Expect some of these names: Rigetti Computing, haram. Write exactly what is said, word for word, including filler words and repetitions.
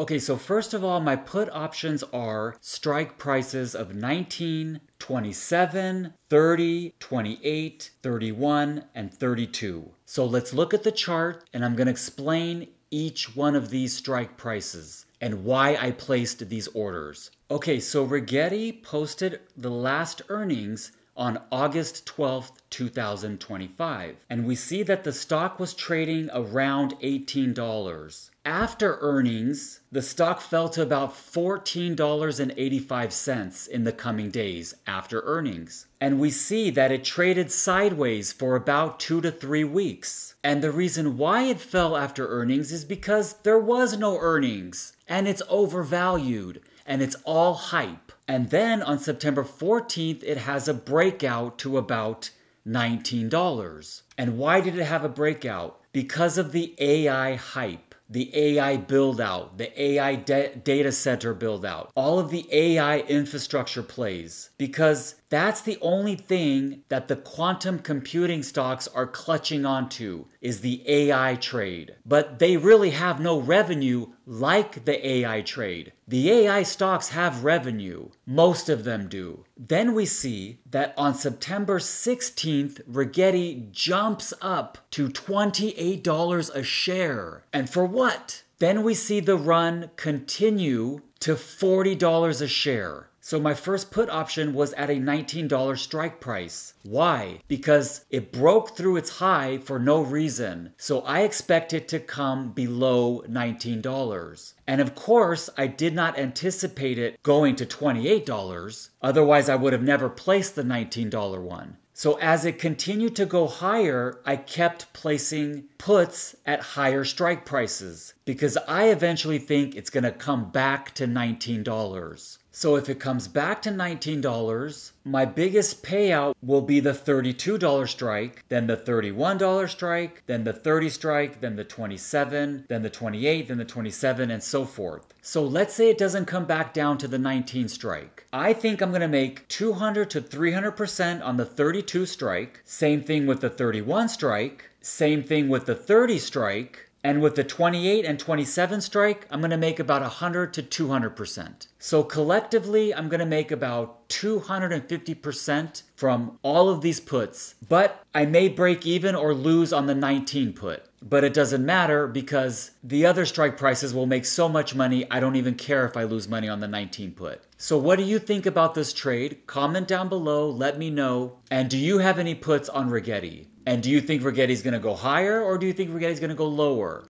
Okay, so first of all, my put options are strike prices of nineteen, twenty-seven, thirty, twenty-eight, thirty-one, and thirty-two. So let's look at the chart, and I'm going to explain each one of these strike prices and why I placed these orders. Okay, so Rigetti posted the last earnings on August twelfth, two thousand twenty-five, and we see that the stock was trading around eighteen dollars. After earnings, the stock fell to about fourteen dollars and eighty-five cents in the coming days after earnings. And we see that it traded sideways for about two to three weeks. And the reason why it fell after earnings is because there was no earnings, and it's overvalued, and it's all hype. And then on September fourteenth, it has a breakout to about nineteen dollars. And why did it have a breakout? Because of the A I hype. The A I build-out, the A I da- data center build-out, all of the A I infrastructure plays, because that's the only thing that the quantum computing stocks are clutching onto is the A I trade. But they really have no revenue like the A I trade. The A I stocks have revenue. Most of them do. Then we see that on September sixteenth, Rigetti jumps up to twenty-eight dollars a share. And for what? Then we see the run continue to forty dollars a share. So my first put option was at a nineteen dollar strike price. Why? Because it broke through its high for no reason. So I expect it to come below nineteen dollars. And of course, I did not anticipate it going to twenty-eight dollars. Otherwise, I would have never placed the nineteen dollar one. So as it continued to go higher, I kept placing puts at higher strike prices because I eventually think it's going to come back to nineteen dollars. So if it comes back to nineteen dollars, my biggest payout will be the thirty-two dollar strike, then the thirty-one dollar strike, then the thirty strike, then the twenty-seven, then the twenty-eight, then the twenty-seven, and so forth. So let's say it doesn't come back down to the nineteen strike. I think I'm going to make two hundred to three hundred percent on the thirty-two strike. Same thing with the thirty-one strike. Same thing with the thirty strike. And with the twenty-eight and twenty-seven strike, I'm going to make about one hundred to two hundred percent. So collectively, I'm going to make about two hundred fifty percent from all of these puts. But I may break even or lose on the nineteen put. But it doesn't matter because the other strike prices will make so much money, I don't even care if I lose money on the nineteen put. So what do you think about this trade? Comment down below, let me know. And do you have any puts on Rigetti? And do you think Rigetti's going to go higher or do you think Rigetti's going to go lower?